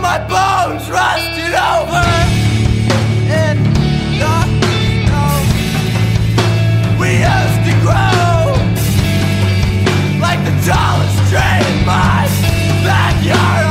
till my bones rusted over and knocked over. We used to grow like the tallest tree in my backyard.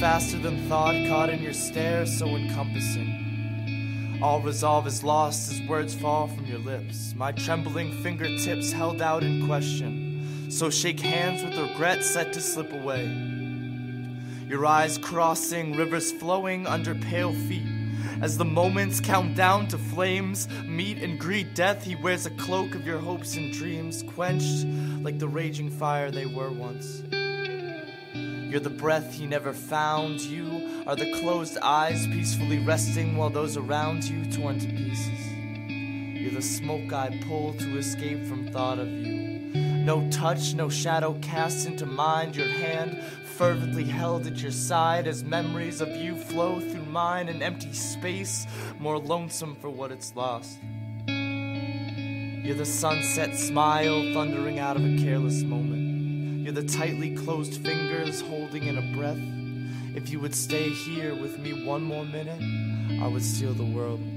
Faster than thought, caught in your stare so encompassing. All resolve is lost as words fall from your lips. My trembling fingertips held out in question, so shake hands with regret set to slip away. Your eyes crossing, rivers flowing under pale feet. As the moments count down to flames, meet and greet death, he wears a cloak of your hopes and dreams, quenched like the raging fire they were once. You're the breath he never found. You are the closed eyes peacefully resting while those around you torn to pieces. You're the smoke I pull to escape from thought of you. No touch, no shadow cast into mind. Your hand fervently held at your side as memories of you flow through mine. An empty space, more lonesome for what it's lost. You're the sunset smile thundering out of a careless moment. You're the tightly closed fingers holding in a breath. If you would stay here with me one more minute, I would steal the world.